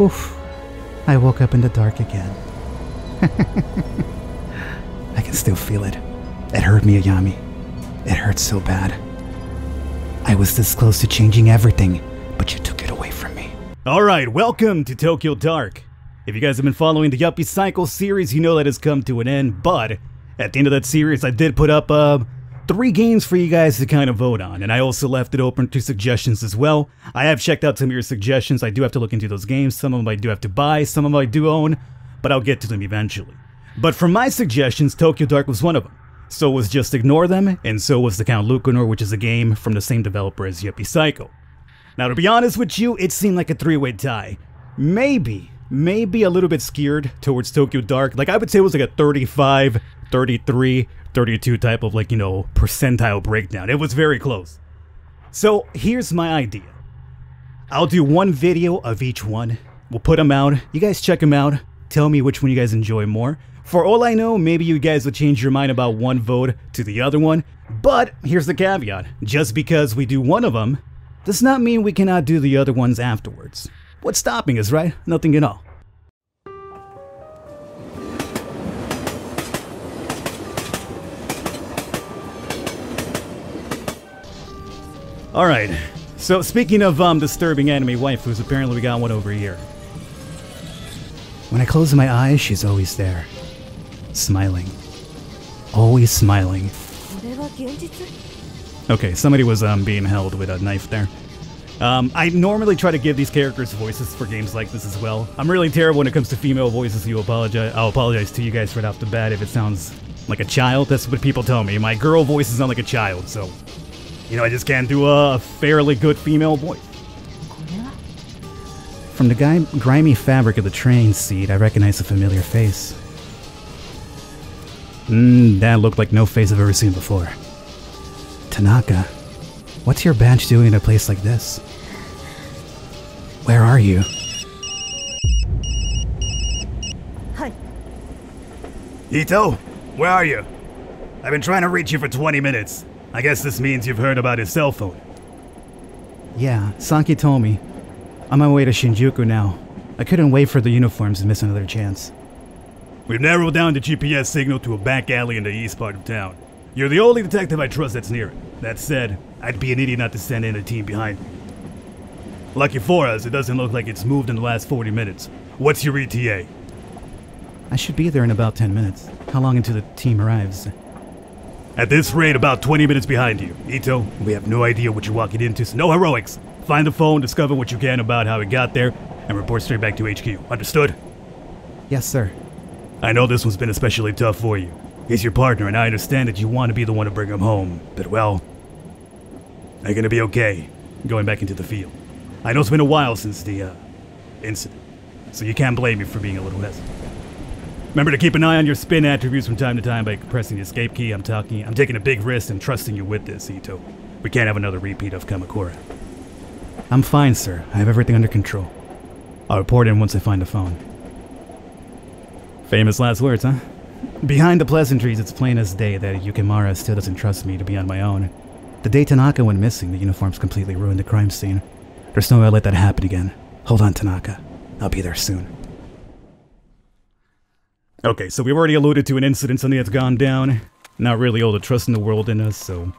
Oof, I woke up in the dark again. I can still feel it. It hurt me, Ayami. It hurt so bad. I was this close to changing everything, but you took it away from me. Alright, welcome to Tokyo Dark. If you guys have been following the Yuppie Psycho series, you know that has come to an end, but at the end of that series, I did put up three games for you guys to kind of vote on, and I also left it open to suggestions as well. I have checked out some of your suggestions. I do have to look into those games. Some of them I do have to buy, some of them I do own, but I'll get to them eventually. But from my suggestions, Tokyo Dark was one of them. So was Just Ignore Them, and so was The Count Lucanor, which is a game from the same developer as Yuppie Psycho. Now, to be honest with you, it seemed like a three-way tie. Maybe a little bit skeered towards Tokyo Dark. Like, I would say it was like a 35, 33, 32 type of, like, you know, percentile breakdown. It was very close. So here's my idea. I'll do one video of each one. We'll put them out. You guys check them out. Tell me which one you guys enjoy more. For all I know, maybe you guys would change your mind about one vote to the other one. But here's the caveat. Just because we do one of them does not mean we cannot do the other ones afterwards. What's stopping us, right? Nothing at all. Alright, so speaking of disturbing anime waifus, apparently we got one over here. When I close my eyes, she's always there. Smiling. Always smiling. Okay, somebody was being held with a knife there. I normally try to give these characters voices for games like this as well. I'm really terrible when it comes to female voices, I'll apologize to you guys right off the bat if it sounds like a child. That's what people tell me. My girl voice sounds like a child, so... You know, I just can't do a fairly good female voice. From the grimy fabric of the train seat, I recognize a familiar face. That looked like no face I've ever seen before. Tanaka, what's your badge doing in a place like this? Where are you? Hi. Ito, where are you? I've been trying to reach you for 20 minutes. I guess this means you've heard about his cell phone. Yeah, Sanki told me. On my way to Shinjuku now. I couldn't wait for the uniforms and miss another chance. We've narrowed down the GPS signal to a back alley in the east part of town. You're the only detective I trust that's near it. That said, I'd be an idiot not to send in a team behind you. Lucky for us, it doesn't look like it's moved in the last 40 minutes. What's your ETA? I should be there in about 10 minutes. How long until the team arrives? At this rate, about 20 minutes behind you. Ito, we have no idea what you're walking into, so no heroics. Find the phone, discover what you can about how it got there, and report straight back to HQ. Understood? Yes, sir. I know this one's been especially tough for you. He's your partner, and I understand that you want to be the one to bring him home. But, well, they're going to be okay going back into the field. I know it's been a while since the incident, so you can't blame me for being a little hesitant. Remember to keep an eye on your spin attributes from time to time by pressing the escape key. I'm taking a big risk and trusting you with this, Ito. We can't have another repeat of Kamakura. I'm fine, sir. I have everything under control. I'll report in once I find the phone. Famous last words, huh? Behind the pleasantries, it's plain as day that Yukimura still doesn't trust me to be on my own. The day Tanaka went missing, the uniforms completely ruined the crime scene. There's no way I'll let that happen again. Hold on, Tanaka. I'll be there soon. Okay, so we've already alluded to an incident, something that's gone down. Not really all the trust in the world in us, so...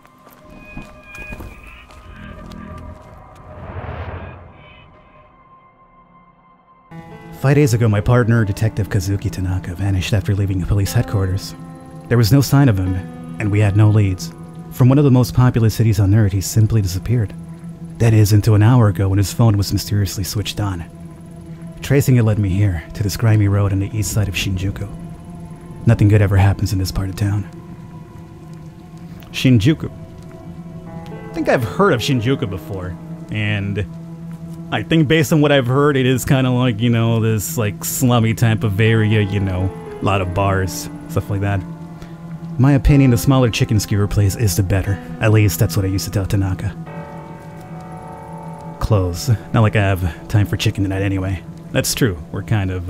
$5 days ago, my partner, Detective Kazuki Tanaka, vanished after leaving police headquarters. There was no sign of him, and we had no leads. From one of the most populous cities on Earth, he simply disappeared. That is, until an hour ago when his phone was mysteriously switched on. Tracing it led me here, to this grimy road on the east side of Shinjuku. Nothing good ever happens in this part of town. Shinjuku. I think I've heard of Shinjuku before, and I think based on what I've heard, it is kind of like, you know, this like slummy type of area, you know, a lot of bars, stuff like that. In my opinion, the smaller chicken skewer place is the better. At least that's what I used to tell Tanaka. Close. Not like I have time for chicken tonight anyway. That's true. We're kind of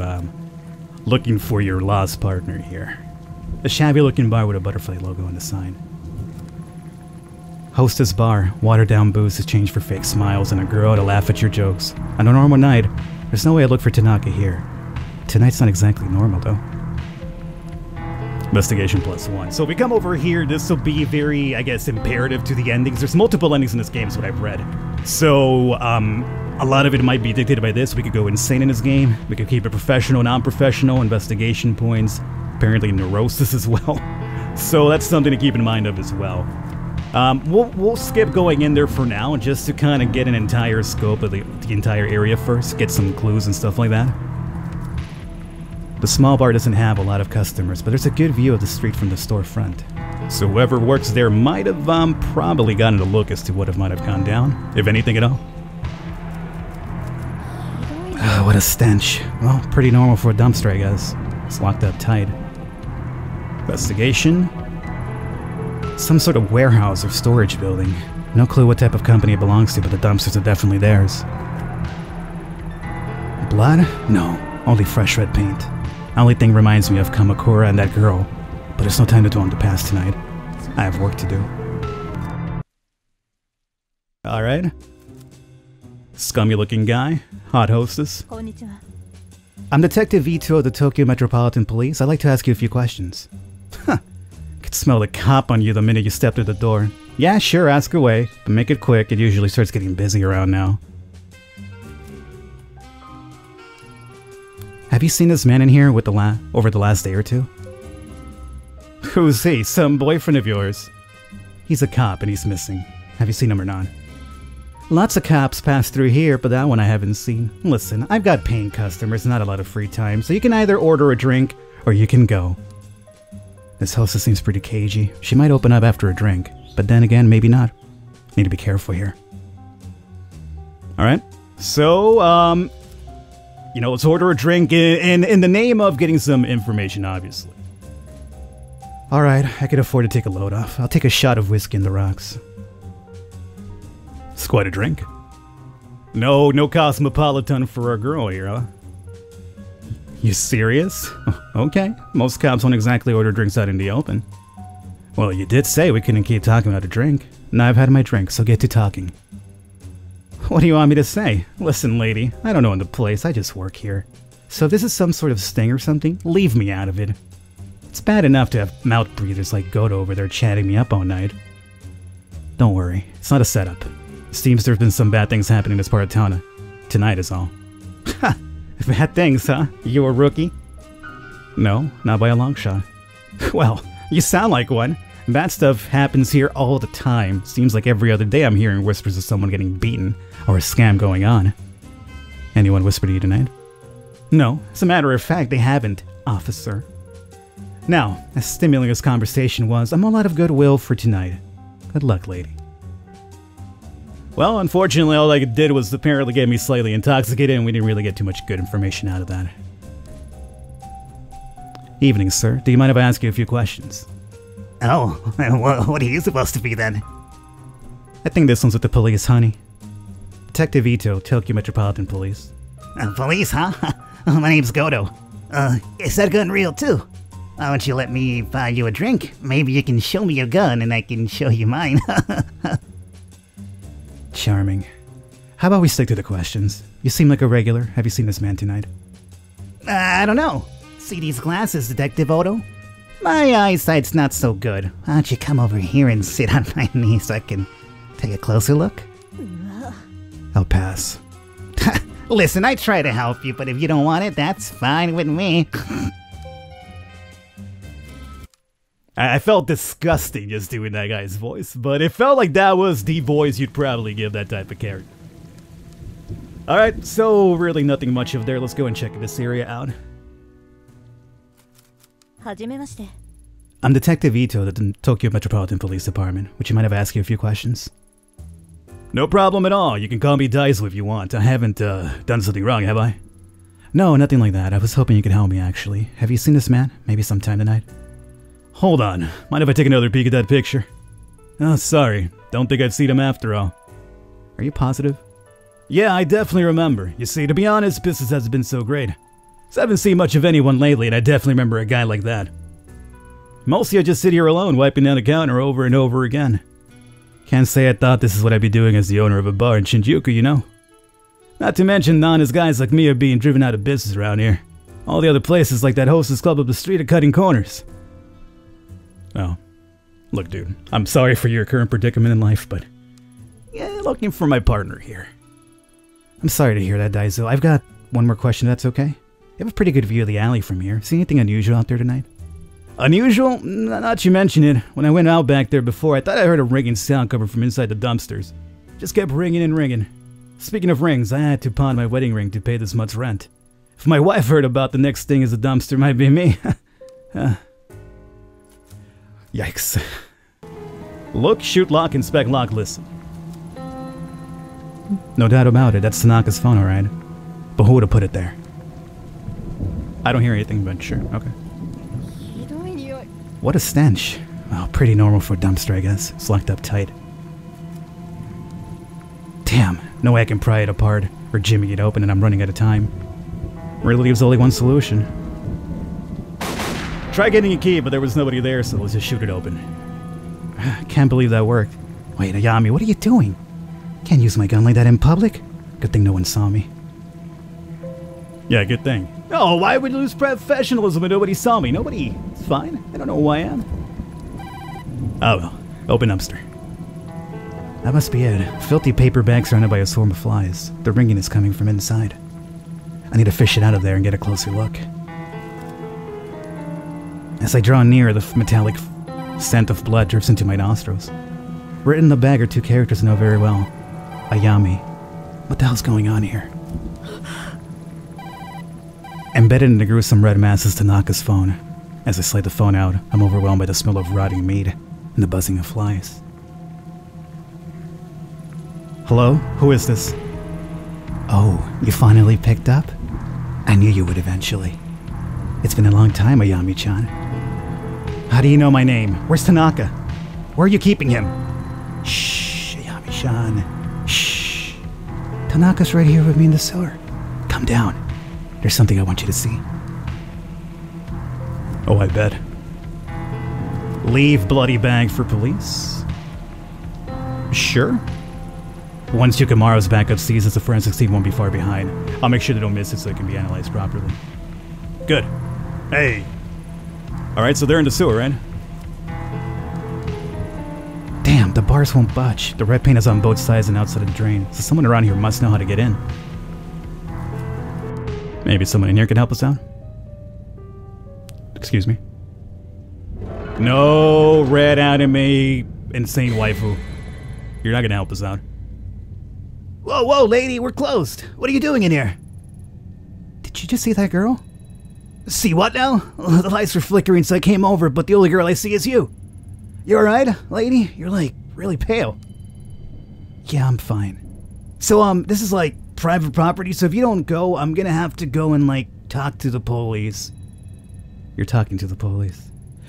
looking for your lost partner here. A shabby-looking bar with a butterfly logo on the sign. Hostess bar. Watered-down booze is changed for fake smiles and a girl to laugh at your jokes. On a normal night, There's no way I look for Tanaka here. Tonight's not exactly normal, though. Investigation +1. So if we come over here, this will be very, I guess, imperative to the endings. There's multiple endings in this game, is what I've read. So, a lot of it might be dictated by this. We could go insane in this game. We could keep it professional, non-professional, investigation points. Apparently neurosis as well. So that's something to keep in mind of as well. We'll skip going in there for now, just to kind of get an entire scope of the entire area first, get some clues and stuff like that. The small bar doesn't have a lot of customers, but there's a good view of the street from the storefront. So whoever works there might have probably gotten a look as to what might have gone down, if anything at all. What a stench. Well, pretty normal for a dumpster, I guess. It's locked up tight. Investigation? Some sort of warehouse or storage building. No clue what type of company it belongs to, but the dumpsters are definitely theirs. Blood? No, only fresh red paint. Only thing reminds me of Kamakura and that girl, but it's no time to dwell on the past tonight. I have work to do. Alright. Scummy looking guy. Hot hostess. Konnichiwa. I'm Detective Ito of the Tokyo Metropolitan Police. I'd like to ask you a few questions. Huh. Could smell the cop on you the minute you step through the door. Yeah, sure, ask away. But make it quick, it usually starts getting busy around now. Have you seen this man in here with over the last day or two? Who's he? Some boyfriend of yours? He's a cop and he's missing. Have you seen him or not? Lots of cops pass through here, but that one I haven't seen. Listen, I've got paying customers, not a lot of free time, so you can either order a drink or you can go. This hostess seems pretty cagey. She might open up after a drink, but then again, maybe not. Need to be careful here. Alright, so, you know, let's order a drink in the name of getting some information, obviously. Alright, I could afford to take a load off. I'll take a shot of whiskey in the rocks. It's quite a drink. No, no cosmopolitan for a girl here, huh? You serious? Okay. Most cops don't exactly order drinks out in the open. Well, you did say we couldn't keep talking about a drink. Now I've had my drink, so get to talking. What do you want me to say? Listen, lady, I don't own the place, I just work here. So if this is some sort of sting or something, leave me out of it. It's bad enough to have mouth breathers like Goto over there chatting me up all night. Don't worry, it's not a setup. Seems there's been some bad things happening in this part of town. Tonight is all. Ha! Bad things, huh? You a rookie? No, not by a long shot. Well, you sound like one. Bad stuff happens here all the time. Seems like every other day I'm hearing whispers of someone getting beaten or a scam going on. Anyone whisper to you tonight? No, as a matter of fact, they haven't, officer. Now, as stimulating as conversation was, I'm all out of goodwill for tonight. Good luck, lady. Well, unfortunately, all I did was apparently get me slightly intoxicated, and we didn't really get too much good information out of that. Evening, sir. Do you mind if I ask you a few questions? Oh, what are you supposed to be, then? I think this one's with the police, honey. Detective Ito, Tokyo Metropolitan Police. Police, huh? My name's Goto. Is that gun real, too? Why don't you let me buy you a drink? Maybe you can show me your gun, and I can show you mine. Charming. How about we stick to the questions? You seem like a regular. Have you seen this man tonight? I don't know. See these glasses, Detective Odo? My eyesight's not so good. Why don't you come over here and sit on my knee so I can take a closer look? I'll pass. Listen, I try to help you, but if you don't want it, that's fine with me. I felt disgusting just doing that guy's voice, but it felt like that was the voice you'd probably give that type of character. Alright, so really nothing much of there. Let's go and check this area out. I'm Detective Ito at the Tokyo Metropolitan Police Department. Would you mind if I ask you a few questions? No problem at all. You can call me Daizo if you want. I haven't done something wrong, have I? No, nothing like that. I was hoping you could help me, actually. Have you seen this man? Maybe sometime tonight? Hold on, mind if I take another peek at that picture? Oh, sorry, don't think I'd seen him after all. Are you positive? Yeah, I definitely remember. You see, to be honest, business hasn't been so great. So I haven't seen much of anyone lately, and I definitely remember a guy like that. Mostly I just sit here alone, wiping down the counter over and over again. Can't say I thought this is what I'd be doing as the owner of a bar in Shinjuku, you know? Not to mention non-honest guys like me are being driven out of business around here. All the other places like that hostess club up the street are cutting corners. Oh. Look, dude, I'm sorry for your current predicament in life, but... yeah, looking for my partner here. I'm sorry to hear that, Daizo. I've got one more question, if that's okay? You have a pretty good view of the alley from here. See anything unusual out there tonight? Unusual? Not you mention it. When I went out back there before, I thought I heard a ringing sound coming from inside the dumpsters. Just kept ringing and ringing. Speaking of rings, I had to pawn my wedding ring to pay this month's rent. If my wife heard about the next thing as a dumpster, might be me. Yikes. Look, shoot, lock, inspect, lock, listen. No doubt about it, that's Tanaka's phone, alright? But who would have put it there? I don't hear anything, but sure, okay. What a stench. Well, pretty normal for a dumpster, I guess. It's locked up tight. Damn, no way I can pry it apart or jimmy it open, and I'm running out of time. Really leaves only one solution. Try getting a key, but there was nobody there, so let's just shoot it open. Can't believe that worked. Wait, Ayami, what are you doing? Can't use my gun like that in public? Good thing no one saw me. Yeah, good thing. Oh, why would you lose professionalism if nobody saw me? Nobody. It's fine. I don't know who I am. Oh well. Open dumpster. That must be it. Filthy paper bag surrounded by a swarm of flies. The ringing is coming from inside. I need to fish it out of there and get a closer look. As I draw near, the metallic scent of blood drifts into my nostrils. Written in the bag are two characters I know very well. Ayami. What the hell's going on here? Embedded in the gruesome red mass is Tanaka's phone. As I slide the phone out, I'm overwhelmed by the smell of rotting meat and the buzzing of flies. Hello? Who is this? Oh, you finally picked up? I knew you would eventually. It's been a long time, Ayami-chan. How do you know my name? Where's Tanaka? Where are you keeping him? Shh, Ayami-chan. Shh. Tanaka's right here with me in the sewer. Come down. There's something I want you to see. Oh, I bet. Leave bloody bag for police? Sure. Once Yukimura's backup seizes, the forensics team won't be far behind. I'll make sure they don't miss it so it can be analyzed properly. Good. Hey! Alright, so they're in the sewer, right? Damn, the bars won't budge. The red paint is on both sides and outside of the drain, so someone around here must know how to get in. Maybe someone in here can help us out? Excuse me. No red anime insane waifu. You're not gonna help us out. Whoa, whoa, lady, we're closed. What are you doing in here? Did you just see that girl? See what now? The lights were flickering, so I came over, but the only girl I see is you. You alright, lady? You're like, really pale. Yeah, I'm fine. So, this is like private property, so if you don't go, I'm gonna have to go and, like, talk to the police. You're talking to the police.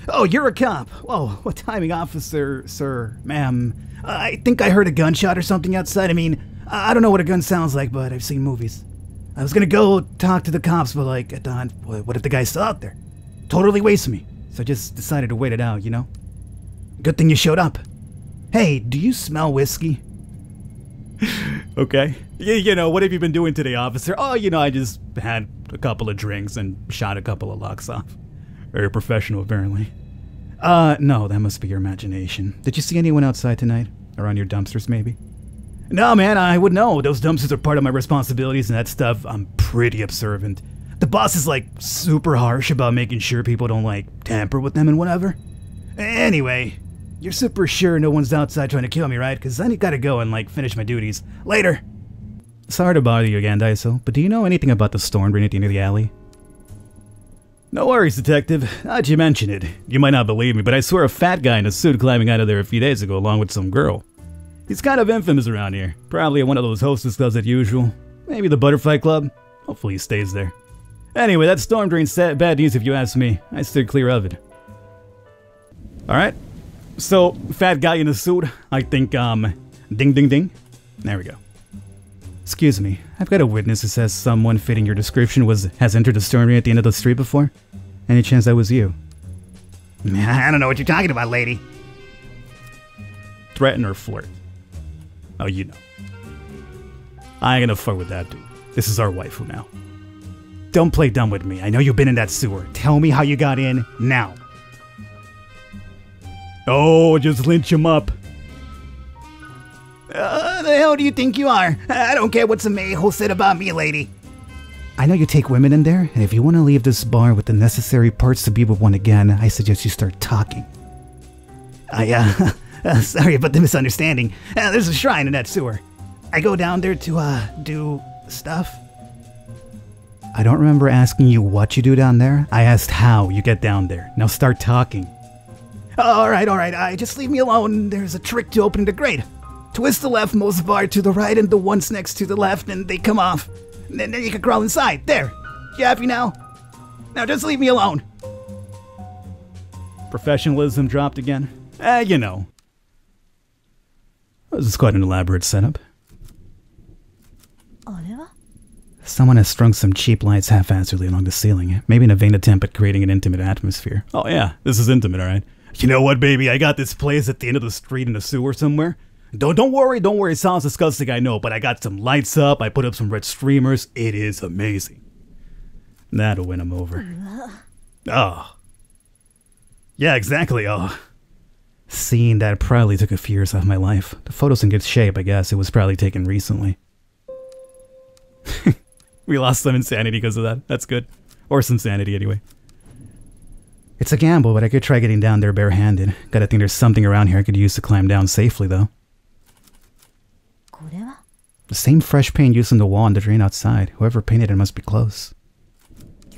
Oh, you're a cop. Whoa, what timing, officer, sir, ma'am. I think I heard a gunshot or something outside. I mean, I don't know what a gun sounds like, but I've seen movies. I was gonna go talk to the cops, but, like, at dawn, what if the guy's still out there? Totally wasted me. So I just decided to wait it out, you know? Good thing you showed up. Hey, do you smell whiskey? Okay. You know, what have you been doing today, officer? Oh, you know, I just had a couple of drinks and shot a couple of locks off. Very professional, apparently. No, that must be your imagination. Did you see anyone outside tonight? Around your dumpsters, maybe? No, man, I would know. Those dumpsters are part of my responsibilities and that stuff. I'm pretty observant. The boss is, like, super harsh about making sure people don't, like, tamper with them and whatever. Anyway, you're super sure no one's outside trying to kill me, right? Because I gotta go and, like, finish my duties. Later! Sorry to bother you again, Daiso, but do you know anything about the storm drain at the end of the alley? No worries, detective. How'd you mention it? You might not believe me, but I swear a fat guy in a suit climbing out of there a few days ago along with some girl. He's kind of infamous around here. Probably at one of those hostess clubs as usual. Maybe the Butterfly Club? Hopefully he stays there. Anyway, that storm drain's bad news if you ask me. I stood clear of it. Alright. So, fat guy in a suit. I think, ding ding ding. There we go. Excuse me, I've got a witness who says someone fitting your description has entered a storm drain at the end of the street before. Any chance that was you? I don't know what you're talking about, lady. Threaten or flirt? Oh, you know. I ain't gonna fuck with that dude. This is our waifu now. Don't play dumb with me. I know you've been in that sewer. Tell me how you got in now. Oh, just lynch him up. The hell do you think you are? I don't care what some a-hole said about me, lady. I know you take women in there, and if you want to leave this bar with the necessary parts to be with one again, I suggest you start talking. Sorry about the misunderstanding. There's a shrine in that sewer. I go down there to, do stuff. I don't remember asking you what you do down there. I asked how you get down there. Now start talking. Alright. Just leave me alone. There's a trick to opening the grate. Twist the leftmost bar to the right and the ones next to the left and they come off. And then you can crawl inside. There. You happy now? Now just leave me alone. Professionalism dropped again. You know. This is quite an elaborate setup. Someone has strung some cheap lights haphazardly along the ceiling, maybe in a vain attempt at creating an intimate atmosphere. Oh yeah, this is intimate, alright. You know what, baby, I got this place at the end of the street in a sewer somewhere. Don't worry, it sounds disgusting, I know, but I got some lights up, I put up some red streamers, it is amazing. That'll win him over. Oh. Yeah, exactly, oh. Seeing that probably took a few years off my life. The photo's in good shape, I guess, it was probably taken recently. We lost some insanity because of that. That's good. Or some sanity, anyway. It's a gamble, but I could try getting down there barehanded. Gotta think there's something around here I could use to climb down safely, though. The same fresh paint used on the wall and the drain outside. Whoever painted it must be close.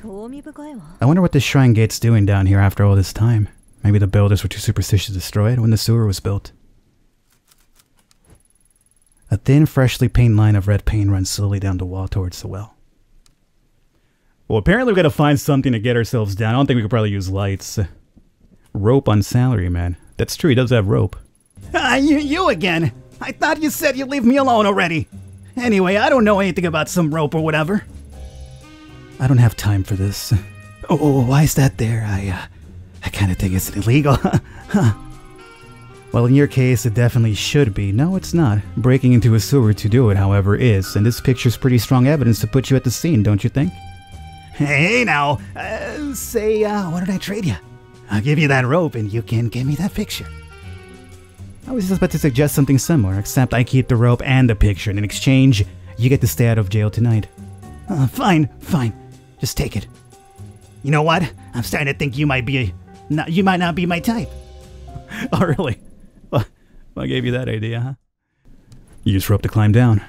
I wonder what this shrine gate's doing down here after all this time. Maybe the builders were too superstitious to destroy it when the sewer was built. A thin, freshly painted line of red paint runs slowly down the wall towards the well. Well, apparently we gotta find something to get ourselves down. I don't think we could probably use lights. Rope on salary, man. That's true, he does have rope. You again! I thought you said you'd leave me alone already! Anyway, I don't know anything about some rope or whatever. I don't have time for this. Oh, why is that there? I kinda think it's illegal. Huh. Well, in your case, it definitely should be. No, it's not. Breaking into a sewer to do it, however, is. And this picture's pretty strong evidence to put you at the scene, don't you think? Hey, now. What did I trade you? I'll give you that rope and you can give me that picture. I was just about to suggest something similar, except I keep the rope and the picture, and in exchange, you get to stay out of jail tonight. Fine. Just take it. You know what? I'm starting to think you might not be my type. Oh, really? Well, I gave you that idea, huh? Use rope to climb down.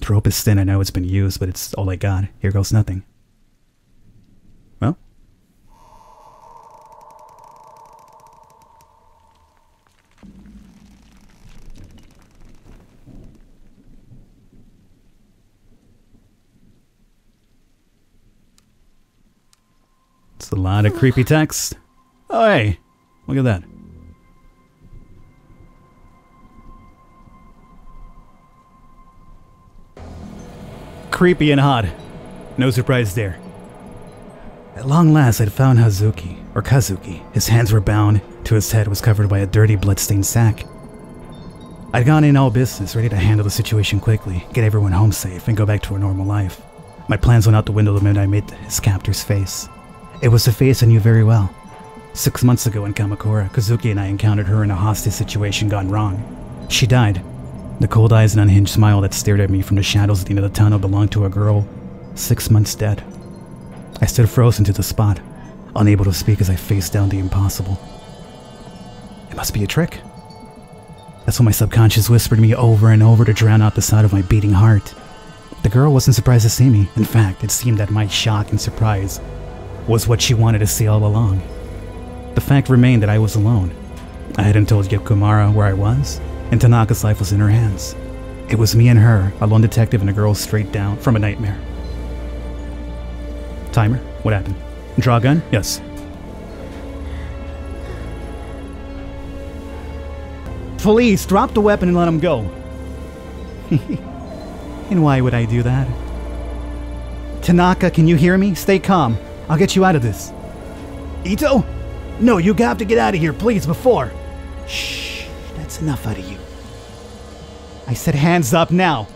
The rope is thin, I know it's been used, but it's all I got. Here goes nothing. Well? It's a lot of creepy text. Oh, hey! Look at that. Creepy and hot. No surprise there. At long last, I'd found Kazuki. His hands were bound, to his head was covered by a dirty, bloodstained sack. I'd gone in all business, ready to handle the situation quickly, get everyone home safe, and go back to a normal life. My plans went out the window the minute I met his captor's face. It was a face I knew very well. 6 months ago in Kamakura, Kazuki and I encountered her in a hostage situation gone wrong. She died. The cold eyes and unhinged smile that stared at me from the shadows at the end of the tunnel belonged to a girl 6 months dead. I stood frozen to the spot, unable to speak as I faced down the impossible. It must be a trick. That's what my subconscious whispered to me over and over to drown out the sound of my beating heart. The girl wasn't surprised to see me. In fact, it seemed that my shock and surprise was what she wanted to see all along. The fact remained that I was alone. I hadn't told Yukimura where I was, and Tanaka's life was in her hands. It was me and her, a lone detective and a girl straight down from a nightmare. Timer? What happened? Draw gun? Yes. Police, drop the weapon and let him go. And why would I do that? Tanaka, can you hear me? Stay calm. I'll get you out of this. Ito? No, you have to get out of here, please, before. Shh. Enough out of you. I said hands up now.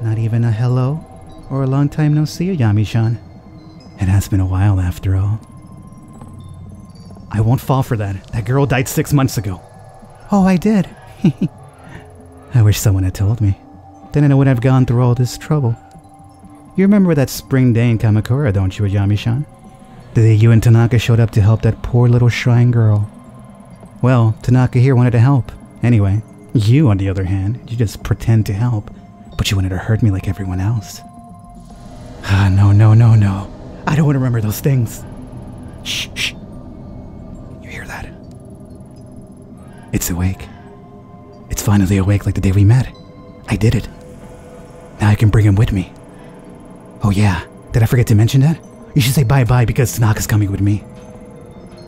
Not even a hello? Or a long time no see, Yami-chan. It has been a while after all. I won't fall for that. That girl died 6 months ago. Oh, I did. I wish someone had told me. Then I would have gone through all this trouble. You remember that spring day in Kamakura, don't you, Ayami-chan? The day you and Tanaka showed up to help that poor little shrine girl. Well, Tanaka here wanted to help. Anyway, you, on the other hand, you just pretend to help, but you wanted to hurt me like everyone else. Ah, no, no, no, no. I don't want to remember those things. Shh, shh. You hear that? It's awake. It's finally awake like the day we met. I did it. Now I can bring him with me. Oh yeah, did I forget to mention that? You should say bye-bye because Tanaka's coming with me.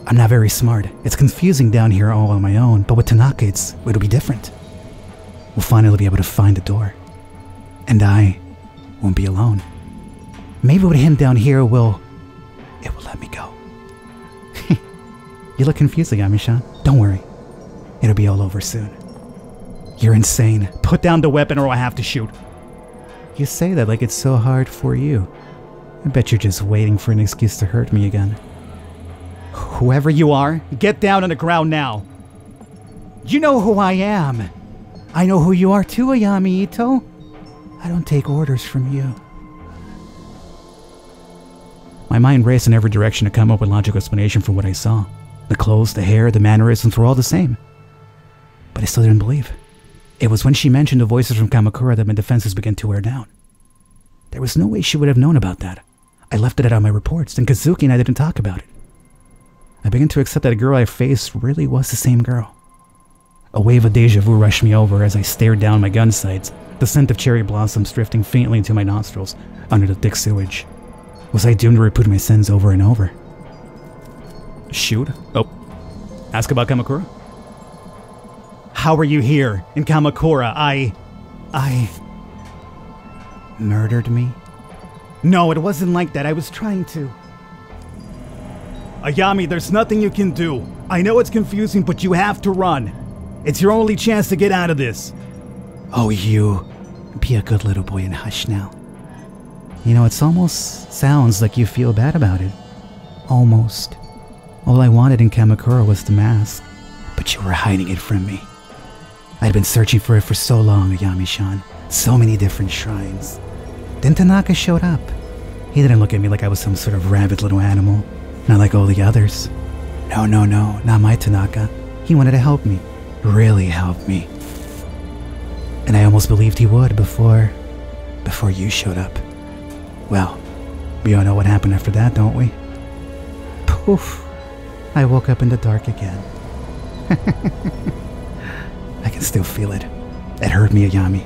I'm not very smart. It's confusing down here all on my own, but with Tanaka it'll be different. We'll finally be able to find the door. And I won't be alone. Maybe with him down here it will let me go. You look confused, Ayami-chan. Don't worry. It'll be all over soon. You're insane. Put down the weapon or I have to shoot. You say that like it's so hard for you. I bet you're just waiting for an excuse to hurt me again. Whoever you are, get down on the ground now. You know who I am. I know who you are too, Ayami Ito. I don't take orders from you. My mind raced in every direction to come up with logical explanation for what I saw. The clothes, the hair, the mannerisms were all the same. But I still didn't believe. It was when she mentioned the voices from Kamakura that my defenses began to wear down. There was no way she would have known about that. I left it out of my reports, and Kazuki and I didn't talk about it. I began to accept that the girl I faced really was the same girl. A wave of deja vu rushed me over as I stared down my gun sights, the scent of cherry blossoms drifting faintly into my nostrils under the thick sewage. Was I doomed to repeat my sins over and over? Shoot? Oh. Ask about Kamakura? How are you here in Kamakura? I murdered me? No, it wasn't like that. I was trying to. Ayami, there's nothing you can do. I know it's confusing, but you have to run. It's your only chance to get out of this. Oh, you. Be a good little boy and hush now. You know, it's almost sounds like you feel bad about it. Almost. All I wanted in Kamakura was the mask, but you were hiding it from me. I'd been searching for it for so long, Ayami-chan. So many different shrines. Then Tanaka showed up. He didn't look at me like I was some sort of rabid little animal. Not like all the others. No, no, no, not my Tanaka. He wanted to help me. Really help me. And I almost believed he would before you showed up. Well, we all know what happened after that, don't we? Poof. I woke up in the dark again. I can still feel it. It hurt me, Ayami.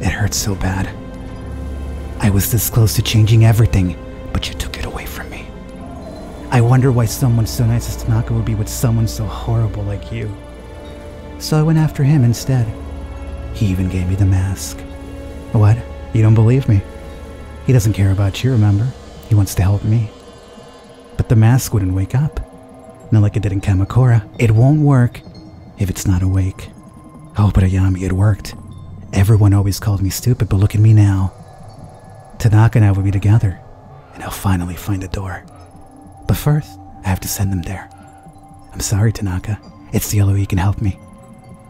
It hurt so bad. I was this close to changing everything, but you took it away from me. I wonder why someone so nice as Tanaka would be with someone so horrible like you. So I went after him instead. He even gave me the mask. What? You don't believe me? He doesn't care about you, remember? He wants to help me. But the mask wouldn't wake up. Not like it did in Kamakura. It won't work if it's not awake. Oh, but Ayami, it worked. Everyone always called me stupid, but look at me now. Tanaka and I will be together, and I'll finally find a door. But first, I have to send them there. I'm sorry, Tanaka. It's the only way you can help me.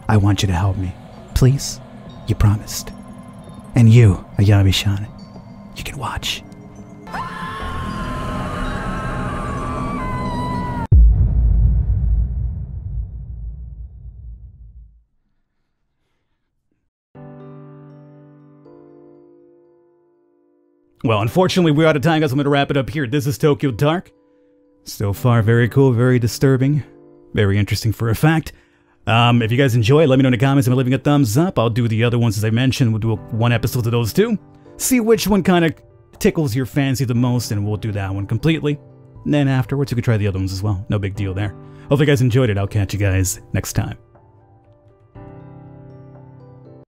I want you to help me. Please? You promised. And you, Ayami-chan, you can watch. Well, unfortunately, we're out of time, guys. I'm going to wrap it up here. This is Tokyo Dark. So far, very cool, very disturbing, very interesting for a fact. If you guys enjoy, let me know in the comments. I'm leaving a thumbs up. I'll do the other ones as I mentioned. We'll do one episode of those two. See which one kind of tickles your fancy the most, and we'll do that one completely. And then afterwards, you can try the other ones as well. No big deal there. Hopefully, you guys enjoyed it. I'll catch you guys next time.